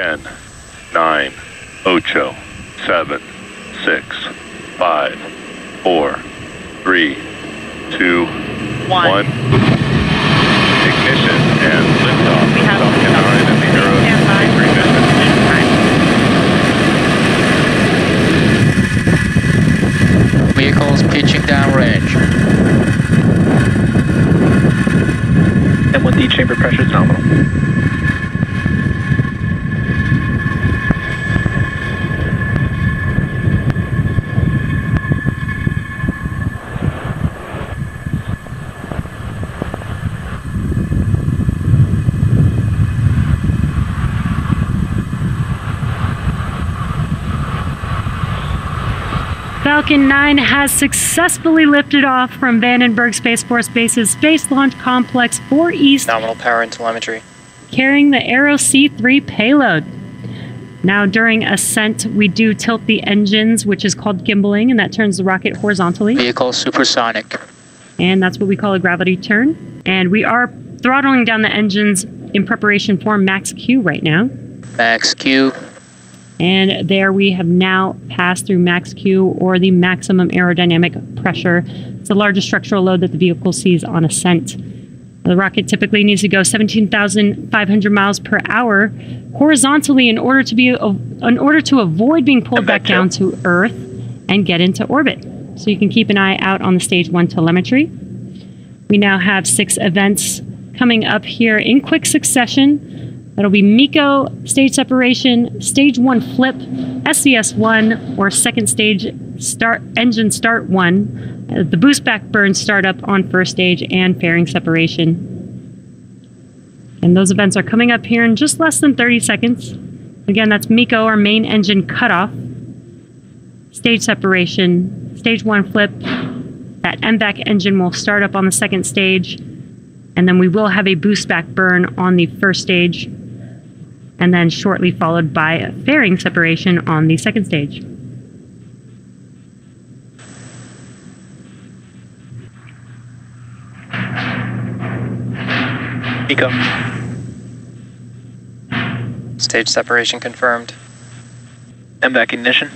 10, 9, 8, 7, 6, 5, 4, 3, 2, 1. Ignition and liftoff. We have Falcon 9 and the EROS C-3 mission. Vehicles pitching downrange. M1D chamber pressure is nominal. Falcon 9 has successfully lifted off from Vandenberg Space Force Base's Space Launch Complex 4 East. Nominal power and telemetry. Carrying the EROS C-3 payload. Now during ascent, we do tilt the engines, which is called gimbaling, and that turns the rocket horizontally. Vehicle supersonic. And that's what we call a gravity turn. And we are throttling down the engines in preparation for max Q right now. Max Q. And there we have now passed through max Q, or the maximum aerodynamic pressure. It's the largest structural load that the vehicle sees on ascent. The rocket typically needs to go 17,500 miles per hour horizontally in order to avoid being pulled back down to Earth and get into orbit. So you can keep an eye out on the stage 1 telemetry. We now have 6 events coming up here in quick succession. That'll be MECO, stage separation, stage 1 flip, SES-1, or second stage start engine start 1, the boost back burn startup on first stage, and fairing separation. And those events are coming up here in just less than 30 seconds. Again, that's MECO, or main engine cutoff, stage separation, stage 1 flip. That MVAC engine will start up on the second stage, and then we will have a boost back burn on the first stage, and then shortly followed by a fairing separation on the second stage. MECO. Stage separation confirmed. MVAC ignition.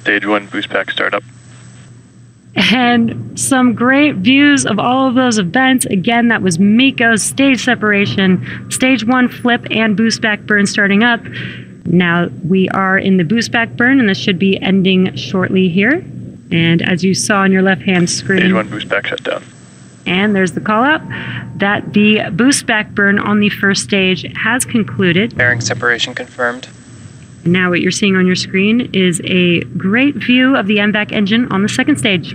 Stage 1 boost pack startup. And some great views of all of those events. Again, that was MECO's stage separation, stage 1 flip, and boost back burn starting up. Now we are in the boost back burn, and this should be ending shortly here. And as you saw on your left-hand screen, stage 1 boost back shut down. And there's the call out that the boost back burn on the first stage has concluded. Fairing separation confirmed. Now what you're seeing on your screen is a great view of the MVAC engine on the second stage.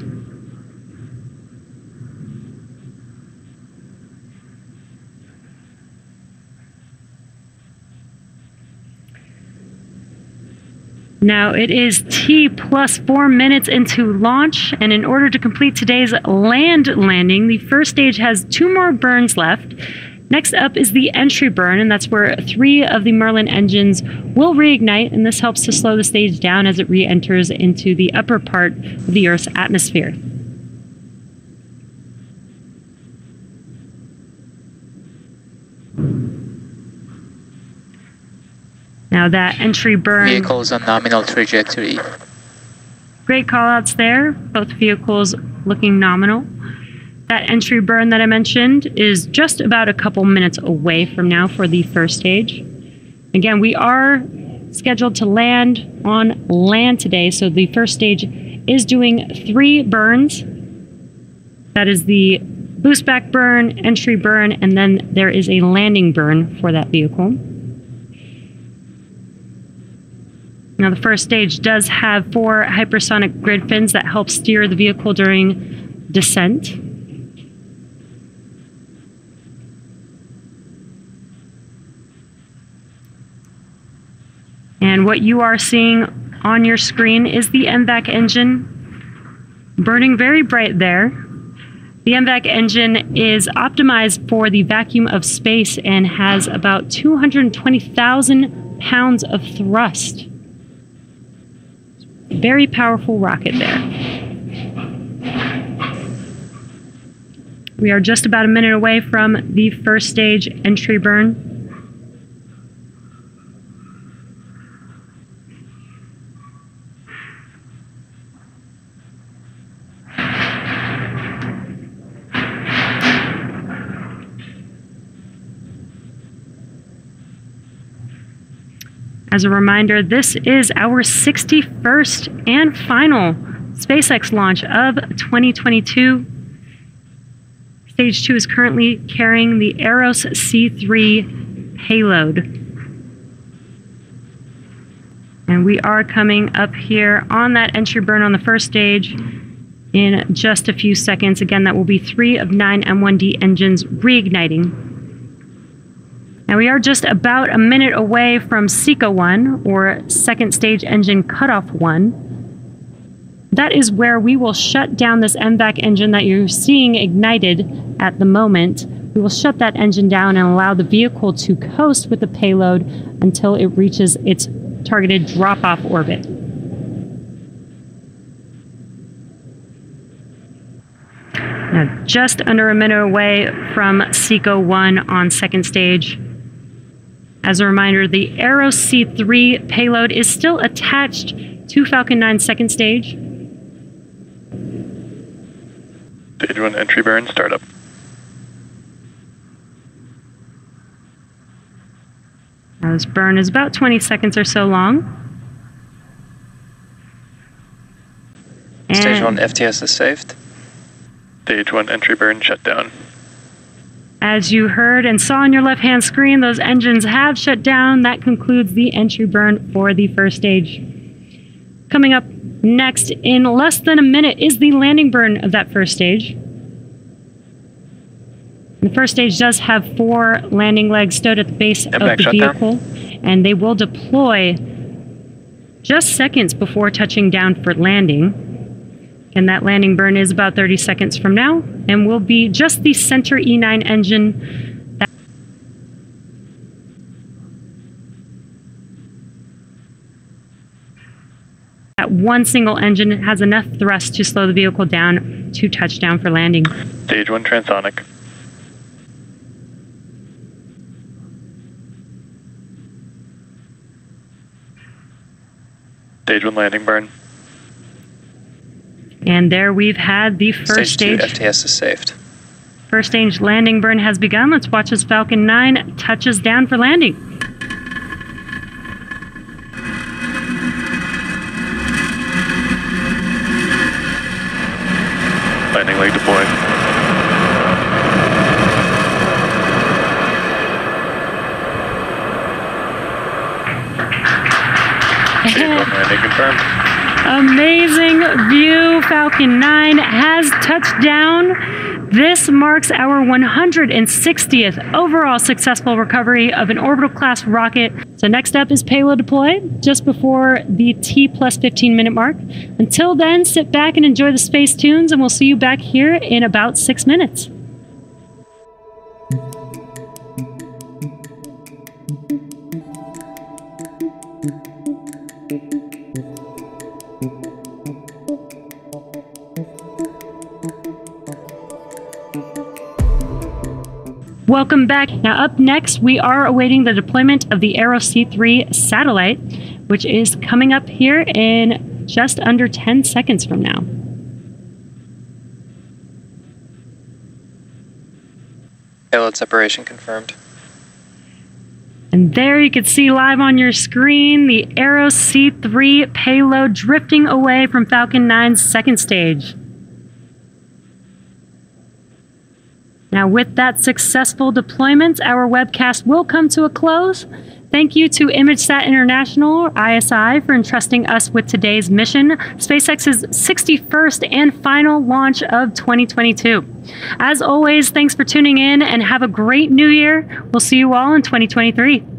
Now it is T plus 4 minutes into launch, and in order to complete today's landing, the first stage has 2 more burns left. Next up is the entry burn, and that's where 3 of the Merlin engines will reignite, and this helps to slow the stage down as it re-enters into the upper part of the Earth's atmosphere. Now that entry burn... Vehicles on nominal trajectory. Great callouts there, both vehicles looking nominal. That entry burn that I mentioned is just about a couple minutes away from now for the first stage. Again, we are scheduled to land on land today, so the first stage is doing 3 burns. That is the boost back burn, entry burn, and then there is a landing burn for that vehicle. Now the first stage does have 4 hypersonic grid fins that help steer the vehicle during descent. And what you are seeing on your screen is the MVAC engine burning very bright there. The MVAC engine is optimized for the vacuum of space and has about 220,000 pounds of thrust. Very powerful rocket there. We are just about a minute away from the first stage entry burn. As a reminder, this is our 61st and final SpaceX launch of 2022. Stage 2 is currently carrying the EROS C-3 payload. And we are coming up here on that entry burn on the first stage in just a few seconds. Again, that will be 3 of 9 M1D engines reigniting. Now we are just about a minute away from SECO-1, or Second Stage Engine Cutoff 1. That is where we will shut down this MVAC engine that you're seeing ignited at the moment. We will shut that engine down and allow the vehicle to coast with the payload until it reaches its targeted drop-off orbit. Now just under a minute away from SECO-1 on second stage. As a reminder, the EROS C-3 payload is still attached to Falcon 9 second stage. Stage 1 entry burn startup. Now this burn is about 20 seconds or so long. And Stage 1 FTS is saved. Stage 1 entry burn shutdown. As you heard and saw on your left-hand screen, those engines have shut down. That concludes the entry burn for the first stage. Coming up next in less than a minute is the landing burn of that first stage. The first stage does have 4 landing legs stowed at the base of the vehicle, and they will deploy just seconds before touching down for landing. And that landing burn is about 30 seconds from now, and will be just the center E9 engine. That one single engine has enough thrust to slow the vehicle down to touchdown for landing. Stage 1 transonic. Stage 1 landing burn. And there we've had the first stage. Stage 2 FTS is saved. First stage landing burn has begun. Let's watch as Falcon 9 touches down for landing. Landing leg deployed. Landing confirmed. Amazing view. Falcon 9 has touched down. This marks our 160th overall successful recovery of an orbital class rocket. So next up is payload deploy, just before the T+15 minute mark. Until then, sit back and enjoy the space tunes, and we'll see you back here in about 6 minutes. Welcome back. Now up next, we are awaiting the deployment of the EROS C-3 satellite, which is coming up here in just under 10 seconds from now. Payload separation confirmed. And there you can see live on your screen the EROS C-3 payload drifting away from Falcon 9's second stage. Now, with that successful deployment, our webcast will come to a close. Thank you to ImageSat International, or ISI, for entrusting us with today's mission, SpaceX's 61st and final launch of 2022. As always, thanks for tuning in and have a great new year. We'll see you all in 2023.